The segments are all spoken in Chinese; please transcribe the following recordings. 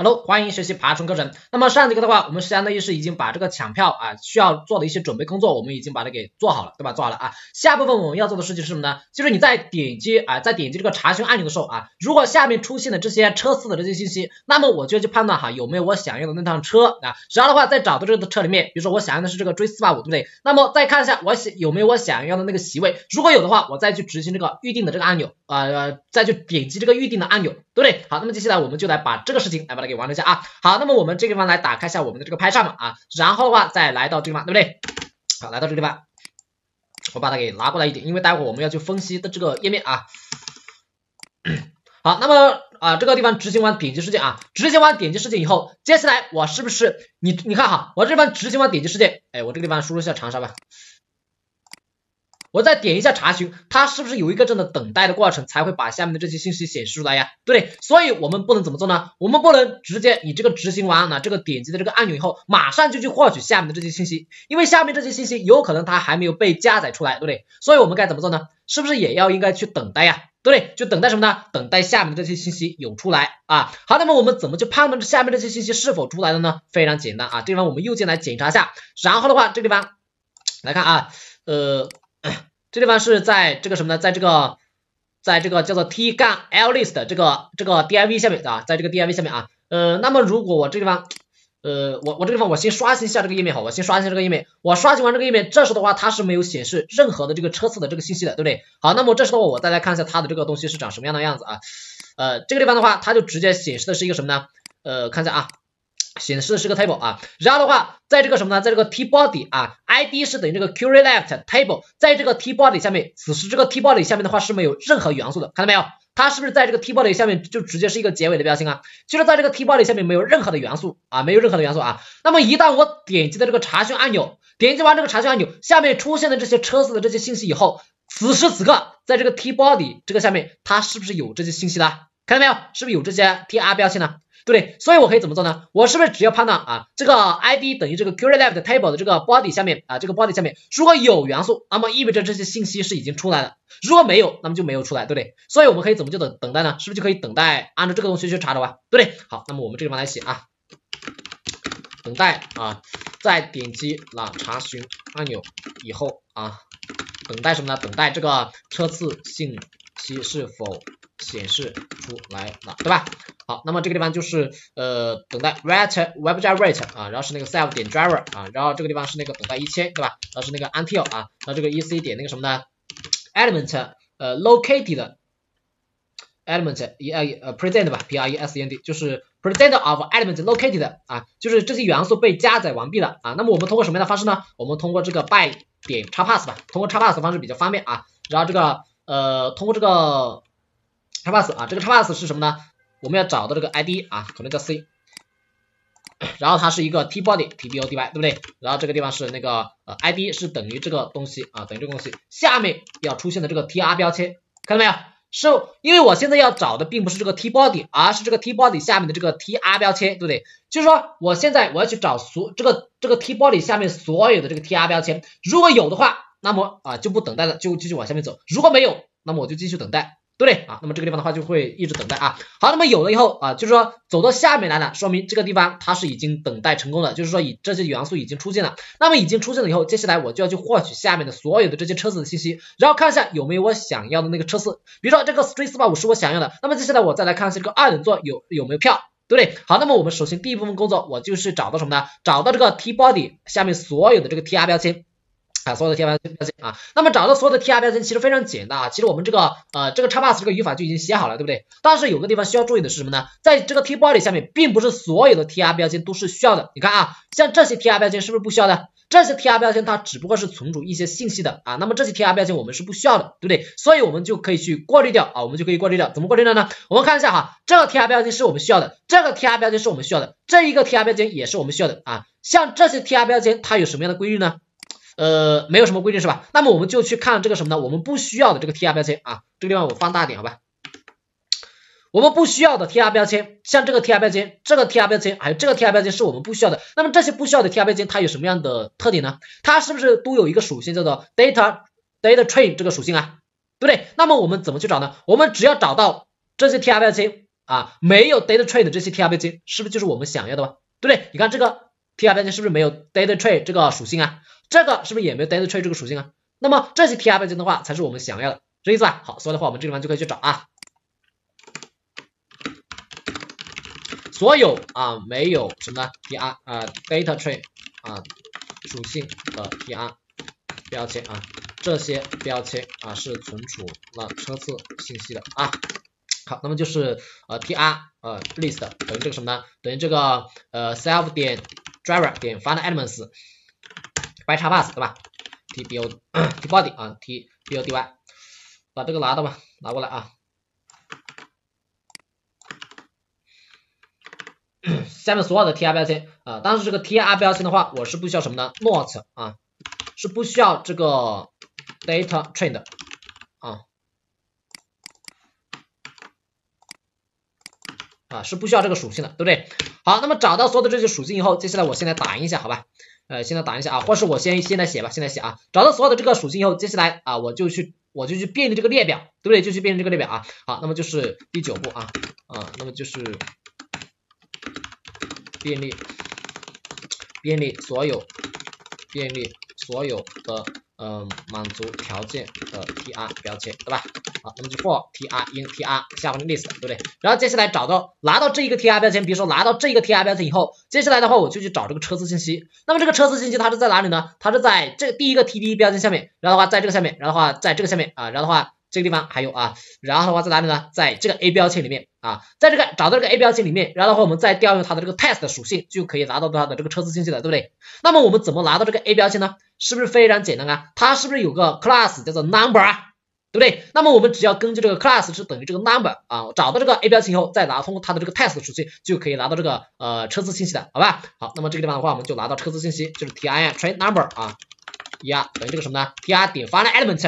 Hello， 欢迎学习爬虫课程。那么上节课的话，我们实际上呢已经把这个抢票啊需要做的一些准备工作，我们已经把它给做好了，对吧？做好了啊。下部分我们要做的事情是什么呢？就是你在点击这个查询按钮的时候啊，如果下面出现的这些车次的这些信息，那么我就去判断哈有没有我想要的那趟车啊。然后的话再找到这个车里面，比如说我想要的是这个追485，对不对？那么再看一下我有没有我想要的那个席位，如果有的话，我再去执行这个预定的这个按钮啊，再去点击这个预定的按钮，对不对？好，那么接下来我们就来把这个事情来把它给完成一下啊，好，那么我们这个地方来打开一下我们的这个拍照嘛啊，然后的话再来到这个地方，对不对？好，来到这个地方，我把它给拿过来一点，因为待会我们要去分析的这个页面啊。好，那么这个地方执行完点击事件啊，执行完点击事件以后，接下来我是不是你看哈，我这边执行完点击事件，哎，我这个地方输入一下长沙吧。我再点一下查询，它是不是有一个这样的等待的过程才会把下面的这些信息显示出来呀？对不对？所以我们不能怎么做呢？我们不能直接你这个执行完了这个点击的这个按钮以后，马上就去获取下面的这些信息，因为下面这些信息有可能它还没有被加载出来，对不对？所以我们该怎么做呢？是不是也要应该去等待呀？对不对？就等待什么呢？等待下面这些信息有出来啊。好，那么我们怎么去判断下面这些信息是否出来了呢？非常简单啊，这地方我们右键来检查一下，然后的话这地方来看啊，这地方是在这个什么呢？在这个叫做 T-L list 这个 div 下面啊，在这个 div 下面啊，那么如果我这地方，我这地方我先刷新一下这个页面，好，我先刷新这个页面，我刷新完这个页面，这时的话它是没有显示任何的这个车次的这个信息的，对不对？好，那么这时的话我再来看一下它的这个东西是长什么样的样子啊，这个地方的话它就直接显示的是一个什么呢？看一下啊。显示的是个 table 啊，然后的话，在这个什么呢？在这个 t body 啊 ，id 是等于这个 query left table， 在这个 t body 下面，此时这个 t body 下面的话是没有任何元素的，看到没有？它是不是在这个 t body 下面就直接是一个结尾的标签啊？就是在这个 t body 下面没有任何的元素啊，没有任何的元素啊。那么一旦我点击的这个查询按钮，点击完这个查询按钮，下面出现的这些车次的这些信息以后，此时此刻在这个 t body 这个下面，它是不是有这些信息的？看到没有？是不是有这些 tr 标签呢？对不对？所以我可以怎么做呢？我是不是只要判断啊，这个 ID 等于这个 query left table 的这个 body 下面啊，这个 body 下面如果有元素，那么意味着这些信息是已经出来了；如果没有，那么就没有出来，对不对？所以我们可以怎么就等待呢？是不是就可以等待按照这个东西去查找啊？对不对？好，那么我们这地方来写啊，等待啊，在点击了查询按钮以后啊，等待什么呢？等待这个车次信息是否显示出来了，对吧？好，那么这个地方就是等待 webdriver 啊，然后是那个 self 点 driver 啊，然后这个地方是那个等待1000，对吧？然后是那个 until 啊，然后这个 ec 点那个什么呢 ？element located element present 吧 ，present 就是 present of element located 啊，就是这些元素被加载完毕了啊。那么我们通过什么样的方式呢？我们通过这个 by 点 xpath 吧，通过 xpath 方式比较方便啊。然后这个通过这个xpath 啊，这个 xpath 是什么呢？我们要找到这个 ID 啊，可能叫 C， 然后它是一个 t body t b o d y， 对不对？然后这个地方是那个ID 是等于这个东西啊，等于这个东西下面要出现的这个 tr 标签，看到没有？是因为我现在要找的并不是这个 t body， 而是这个 t body 下面的这个 tr 标签，对不对？就是说我现在我要去找这个 t body 下面所有的这个 tr 标签，如果有的话，那么啊就不等待了，就继续往下面走；如果没有，那么我就继续等待。对不对啊？那么这个地方的话就会一直等待啊。好，那么有了以后啊，就是说走到下面来了，说明这个地方它是已经等待成功了，就是说以这些元素已经出现了。那么已经出现了以后，接下来我就要去获取下面的所有的这些车子的信息，然后看一下有没有我想要的那个车次。比如说这个 Street 485是我想要的，那么接下来我再来看一下这个二等座有没有票。对不对？好，那么我们首先第一部分工作，我就是找到什么呢？找到这个 T body 下面所有的这个 TR 标签。啊，所有的 TR 标签啊，那么找到所有的 TR 标签其实非常简单啊，其实我们这个 xpath 这个语法就已经写好了，对不对？但是有个地方需要注意的是什么呢？在这个 t body 下面，并不是所有的 TR 标签都是需要的，你看啊，像这些 TR 标签是不是不需要的？这些 TR 标签它只不过是存储一些信息的啊，那么这些 TR 标签我们是不需要的，对不对？所以我们就可以去过滤掉啊，我们就可以过滤掉，怎么过滤掉呢？我们看一下哈，这个 TR 标签是我们需要的，这个 TR 标签是我们需要的，这一个 TR 标签也是我们需要的啊。像这些 TR 标签它有什么样的规律呢？没有什么规定是吧？那么我们就去看这个什么呢？我们不需要的这个 TR 标签啊，这个地方我放大点好吧？我们不需要的 TR 标签，像这个 TR 标签、这个 TR 标签，还有这个 TR 标签是我们不需要的。那么这些不需要的 TR 标签它有什么样的特点呢？它是不是都有一个属性叫做 data train 这个属性啊？对不对？那么我们怎么去找呢？我们只要找到这些 TR 标签，啊，没有 data trade 这些 TRPG 是不是就是我们想要的吧？对不对？你看这个 TRPG 是不是没有 data trade 这个属性啊？这个是不是也没有 data trade 这个属性啊？那么这些 TRPG 的话才是我们想要的，这意思吧？好，所以的话我们这地方就可以去找啊，所有啊没有什么 TR 啊 data trade 啊属性的 TR 标签啊，这些标签啊是存储了车次信息的啊。 好，那么就是tr list 等于这个什么呢？等于这个self 点 driver 点 find elements by XPath 对吧 ？tbody 啊 tbody 把这个拿到吧，拿过来啊。下面所有的 tr 标签啊，但是这个 tr 标签的话，我是不需要什么呢 ？not 啊，是不需要这个 data trade 啊。 啊，是不需要这个属性的，对不对？好，那么找到所有的这些属性以后，接下来我先来打印一下，好吧？先来打印一下啊，或是我先来写吧，先来写啊。找到所有的这个属性以后，接下来啊，我就去变成这个列表，对不对？就去变成这个列表啊。好，那么就是第9步啊，那么就是便利所有的满足条件的 tr 标签，对吧？ 好，那么就 for tr in tr 下方的 list， 对不对？然后接下来拿到这一个 tr 标签，比如说拿到这一个 tr 标签以后，接下来的话我就去找这个车次信息。那么这个车次信息它是在哪里呢？它是在这第一个 td 标签下面，然后的话在这个下面，然后的话在这个下面啊，然后的话这个地方还有啊，然后的话在哪里呢？在这个 a 标签里面啊，在这个找到这个 a 标签里面，然后的话我们再调用它的这个 test 的属性，就可以拿到它的这个车次信息了，对不对？那么我们怎么拿到这个 a 标签呢？是不是非常简单啊？它是不是有个 class 叫做 number 啊？ 对不对？那么我们只要根据这个 class 是等于这个 number 啊，找到这个 a 标签以后，再拿通过它的这个 test 的属性，就可以拿到这个车次信息的，好吧？好，那么这个地方的话，我们就拿到车次信息，就是 tr train number 啊，等于这个什么呢 ？tr 点 find element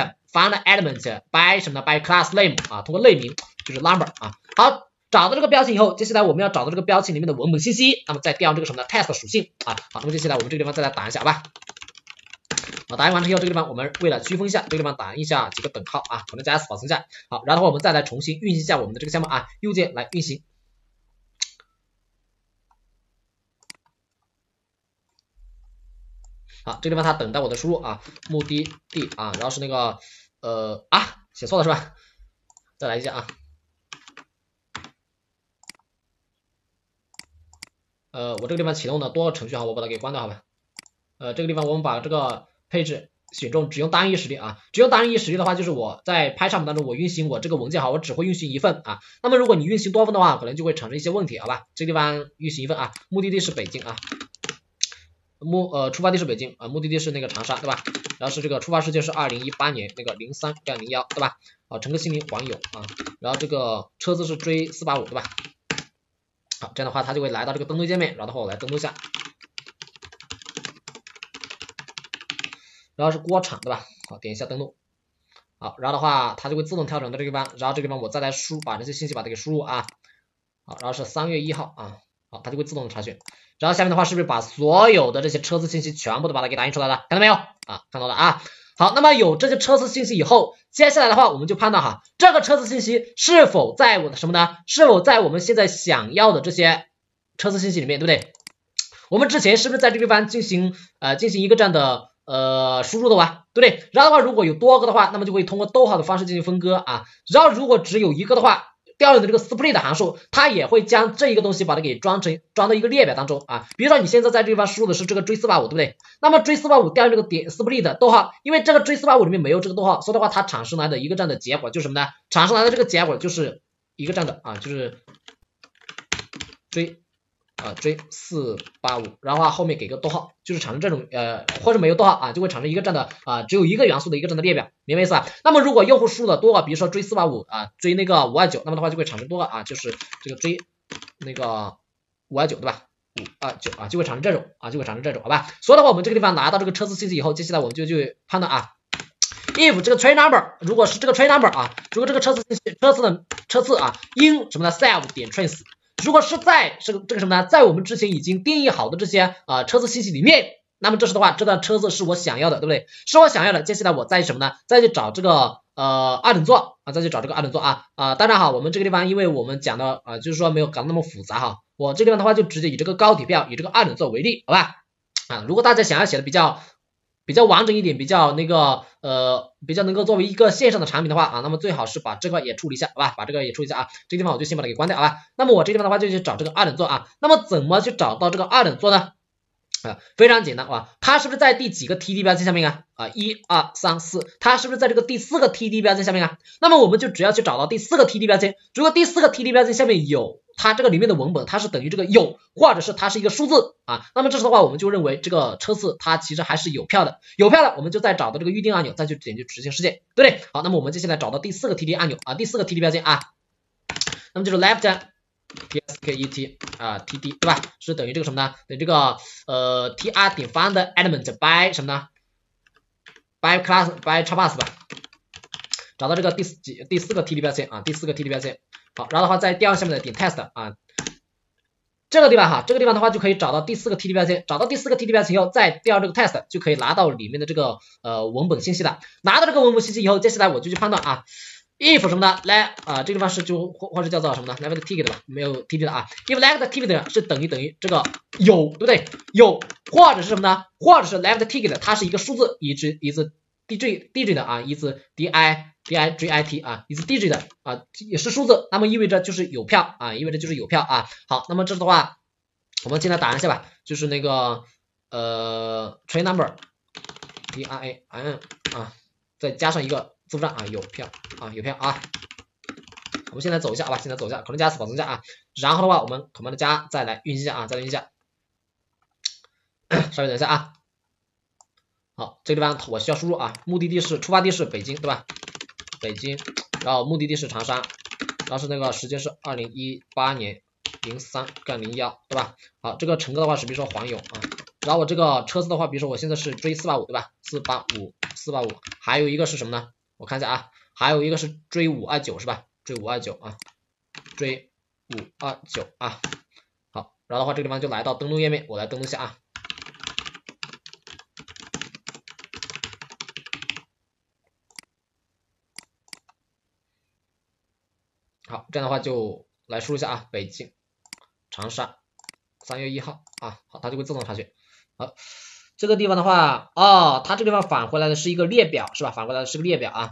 by 什么呢 ？by class name 啊，通过类名就是 number 啊。好，找到这个标签以后，接下来我们要找到这个标签里面的文本信息，那么再调用这个什么呢 ？test 的属性啊。好，那么接下来我们这个地方再来打一下，好吧？ 打印完成以后，这个地方我们为了区分一下，这个地方打印一下几个等号啊，可能加 S 保存一下。好，然后我们再来重新运行一下我们的这个项目啊，右键来运行。好，这个地方它等待我的输入啊，目的地啊，然后是那个写错了是吧？再来一下啊，我这个地方启动了多个程序哈，我把它给关掉好吧？这个地方我们把这个 配置选中，只用单一实例啊，只用单一实例的话，就是我在PyCharm当中，我运行我这个文件哈，我只会运行一份啊。那么如果你运行多份的话，可能就会产生一些问题，好吧？这个地方运行一份啊，目的地是北京啊，出发地是北京啊，目的地是那个长沙，对吧？然后是这个出发时间是2018年那个03-01，对吧？啊，乘客姓名网友啊，然后这个车子是追485，对吧？好，这样的话它就会来到这个登录界面，然后我来登录一下。 然后是锅铲对吧？好，点一下登录，好，然后的话它就会自动调整到这个地方，然后这个地方我再来把这些信息把它给输入啊，好，然后是3月1号啊，好，它就会自动查询。然后下面的话是不是把所有的这些车次信息全部都把它给打印出来了？看到没有啊？看到了啊。好，那么有这些车次信息以后，接下来的话我们就判断哈，这个车次信息是否在我的什么呢？是否在我们现在想要的这些车次信息里面，对不对？我们之前是不是在这个地方进行一个这样的 输入的吧，对不对？然后的话，如果有多个的话，那么就会通过逗号的方式进行分割啊。然后如果只有一个的话，调用的这个 split 的函数，它也会将这一个东西把它给装到一个列表当中啊。比如说你现在在这地方输入的是这个追485，对不对？那么追485调用这个点 split 逗号，因为这个追485里面没有这个逗号，所以的话它产生来的一个这样的结果就是什么呢？产生来的这个结果就是一个这样的啊，就是追485，然后后面给个逗号，就是产生这种或者没有逗号啊，就会产生一个这样的只有一个元素的一个这样的列表，明白意思吧？那么如果用户输入的多个，比如说追485啊，追那个529，那么的话就会产生多个啊，就是这个追那个529对吧？529啊，就会产生这种啊，就会产生这种，好吧？所以的话，我们这个地方拿到这个车次信息以后，接下来我们就去判断啊 ，if 这个 train number 如果是这个 train number 啊，如果这个车次信息车次啊，因什么呢 self 点 trains。 如果是在这个什么呢，在我们之前已经定义好的这些车次信息里面，那么这时的话，这辆车子是我想要的，对不对？是我想要的。接下来我再什么呢？再去找这个二等座啊，再去找这个二等座啊啊、当然哈，我们这个地方因为我们讲的啊、就是说没有搞那么复杂哈。我这个地方的话就直接以这个高铁票，以这个二等座为例，好吧？啊，如果大家想要写的比较完整一点，比较那个比较能够作为一个线上的产品的话啊，那么最好是把这块也处理一下，好吧？把这个也处理一下啊，这个地方我就先把它给关掉，好吧？那么我这个地方的话就去找这个二等座啊，那么怎么去找到这个二等座呢？啊，非常简单啊，它是不是在第几个 TD 标签下面啊？啊，1、2、3、4，它是不是在这个第四个 TD 标签下面啊？那么我们就只要去找到第四个 TD 标签，如果第四个 TD 标签下面有它这个里面的文本，它是等于这个有，或者是它是一个数字啊，那么这时的话我们就认为这个车次它其实还是有票的，有票的我们就再找到这个预定按钮，再去点击执行事件，对不对？好，那么我们接下来找到第四个 TD 按钮啊，第四个 TD 标签啊，那么就是 left。psket 啊 td 对吧？是等于这个什么呢？等于这个tr 点 find element by 什么呢 ？by class by traverse 吧。找到这个第四个 td 标签啊，第四个 td 标签。好，然后的话在第二项面的点 test 啊，这个地方哈，这个地方的话就可以找到第四个 td 标签，找到第四个 td 标签以后再调这个 test 就可以拿到里面的这个文本信息了。拿到这个文本信息以后，接下来我就去判断啊。if 什么的来啊、这个地方是就或者叫做什么呢 ？left ticket 吧，没有 ticket 的啊。if left ticket 是等于这个有，对不对？有或者是什么呢？或者是 left ticket 它是一个数字，is digit 的啊 ，is digit 啊 ，is digit 的啊，也是数字，那么意味着就是有票啊，意味着就是有票啊。好，那么这的话，我们现在打一下吧，就是那个train number DRAN 啊，再加上一个。字符串啊，有票啊，有票啊！我们现在走一下，好吧？现在走一下，可能加保存一下啊。然后的话，我们可能加再来运行一下啊，再来运行一下。稍微等一下啊。好，这个地方我需要输入啊，目的地是出发地是北京，对吧？北京，然后目的地是长沙，然后是那个时间是2018年03-01，对吧？好，这个乘客的话是比如说黄勇啊，然后我这个车次的话，比如说我现在是追485，对吧？485，还有一个是什么呢？我看一下啊，还有一个是追529是吧？追529啊，追529啊。好，然后的话这个地方就来到登录页面，我来登录一下啊。好，这样的话就来输入一下啊，北京、长沙3月1号啊，好，它就会自动查询。好。这个地方的话，哦，它这个地方返回来的是一个列表，是吧？返回来的是个列表啊，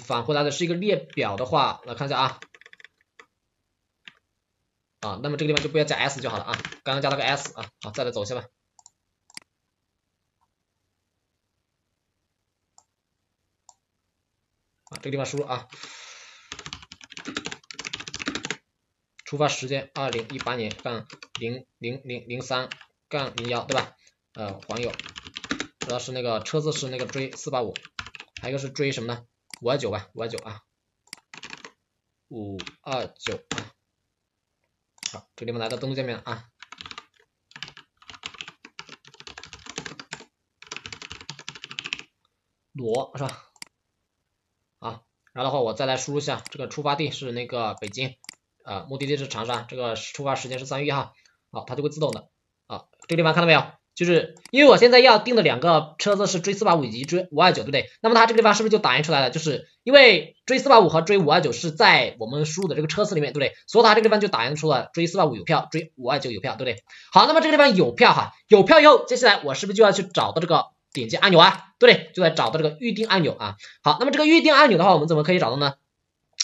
返回来的是一个列表的话，来看一下啊，啊，那么这个地方就不要加 s 就好了啊，刚刚加了个 s 啊，好，再来走一下吧。啊，这个地方输入啊，出发时间2018年03-01，对吧？黄友，然后是那个车子是那个追485，还有一个是追什么呢？529吧，529啊，529啊。好，这个地方来到登录界面了啊。罗是吧？啊，然后的话我再来输入一下，这个出发地是那个北京，目的地是长沙，这个出发时间是3月1号，好，它就会自动的。啊，这个地方看到没有？就是因为我现在要定的两个车子是追485以及追529，对不对？那么它这个地方是不是就打印出来了？就是因为追485和追529是在我们输入的这个车次里面，对不对？所以它这个地方就打印出了追485有票，追529有票，对不对？好，那么这个地方有票哈，有票以后，接下来我是不是就要去找到这个点击按钮啊？对不对？就来找到这个预定按钮啊。好，那么这个预定按钮的话，我们怎么可以找到呢？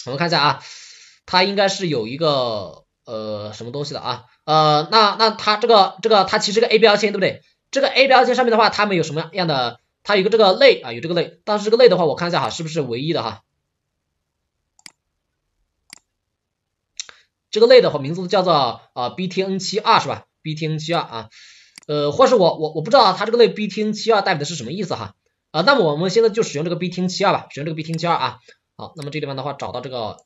我们看一下啊，它应该是有一个。什么东西的啊？那它这个它其实个 A 标签，对不对？这个 A 标签上面的话，它们有什么样的？它有一个这个类啊，有这个类。但是这个类的话，我看一下哈，是不是唯一的哈？这个类的话，名字叫做BTN72 是吧 ？BTN72 啊，或是我不知道它这个类 BTN72 代表的是什么意思哈？啊，那么我们现在就使用这个 BTN72 吧，使用这个 BTN72 啊。好，那么这地方的话，找到这个。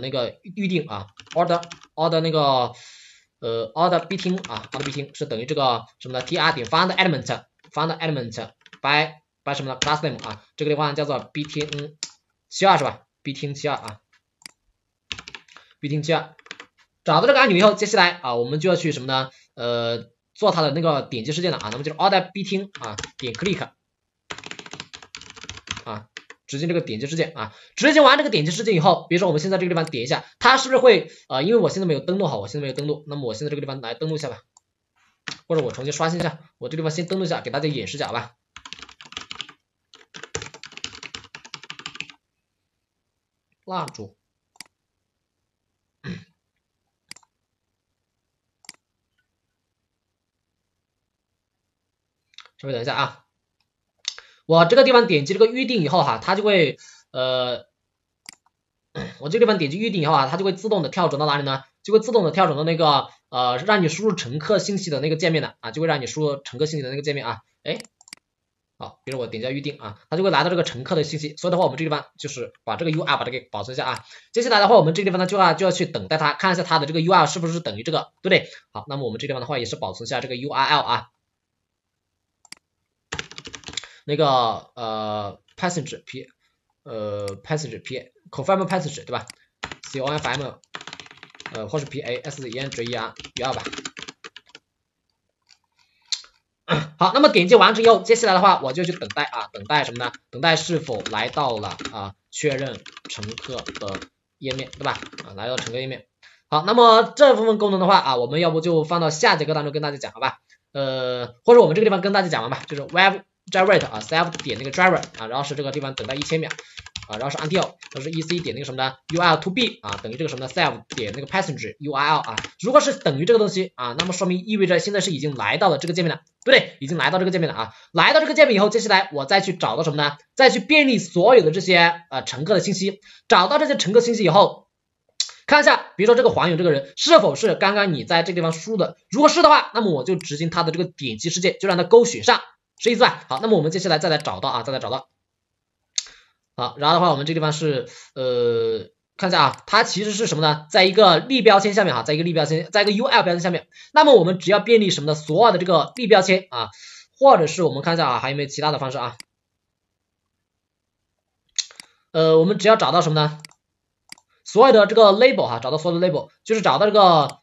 那个预定啊 ，order 那个order biting 啊 ，order biting 是等于这个什么呢 ？tr 点 find element by 什么呢 ？class name 啊，这个地方叫做 btn72 是吧 ？btn72 啊 ，btn72 找到这个按钮以后，接下来啊，我们就要去什么呢？做它的那个点击事件的啊，那么就是 Alt B 厅啊，点 click 啊，直接这个点击事件啊，执行完这个点击事件以后，比如说我们现在这个地方点一下，它是不是会因为我现在没有登录好，我现在没有登录，那么我现在这个地方来登录一下吧，或者我重新刷新一下，我这个地方先登录一下，给大家演示一下好吧。 蜡烛，稍微等一下啊，我这个地方点击这个预定以后哈，它就会我这个地方点击预定以后啊，它就会自动的跳转到哪里呢？就会自动的跳转到那个让你输入乘客信息的那个界面的啊，就会让你输入乘客信息的那个界面啊，哎。 好，比如我点击预定啊，它就会拿到这个乘客的信息。所以的话，我们这地方就是把这个 URL 把它给保存一下啊。接下来的话，我们这个地方呢就要去等待它，看一下它的这个 URL 是不是等于这个，对不对？好，那么我们这地方的话也是保存一下这个 URL 啊，那个confirm passage 对吧 ？confirm 或是 passenger 吧。 好，那么点击完成以后，接下来的话我就去等待啊，等待什么呢？等待是否来到了啊确认乘客的页面，对吧？啊，来到乘客页面。好，那么这部分功能的话啊，我们要不就放到下节课当中跟大家讲，好吧？或者我们这个地方跟大家讲完吧，就是 web generate 啊 self 点那个 driver 啊，然后是这个地方等待1000秒啊，然后是 until， 然后是 ec 点那个什么呢 url to b 啊，等于这个什么呢 self 点那个 passenger url 啊，如果是等于这个东西啊，那么说明意味着现在是已经来到了这个界面了。 对不对？已经来到这个界面了啊！来到这个界面以后，接下来我再去找到什么呢？再去便利所有的这些乘客的信息。找到这些乘客信息以后，看一下，比如说这个黄勇这个人是否是刚刚你在这个地方输入的？如果是的话，那么我就执行他的这个点击事件，就让他勾选上，是意思吧？好，那么我们接下来再来找到啊，再来找到。好，然后的话，我们这地方是看一下啊，它其实是什么呢？在一个立标签下面哈，在一个立标签，在一个 URL 标签下面。那么我们只要便利什么呢？所有的这个立标签啊，或者是我们看一下啊，还有没有其他的方式啊？我们只要找到什么呢？所有的这个 label 哈，找到所有的 label， 就是找到这个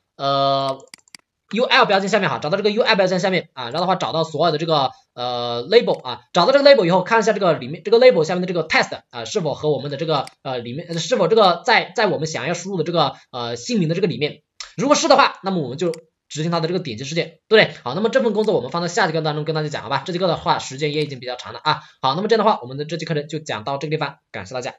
URL 标签下面哈，找到这个 URL 标签下面啊，然后的话找到所有的这个label 啊，找到这个 label 以后，看一下这个里面这个 label 下面的这个 test 啊，是否和我们的这个里面是否这个在我们想要输入的这个姓名的这个里面，如果是的话，那么我们就执行它的这个点击事件，对不对？好，那么这份工作我们放到下节课当中跟大家讲，好吧？这节课的话时间也已经比较长了啊，好，那么这样的话我们的这节课程就讲到这个地方，感谢大家。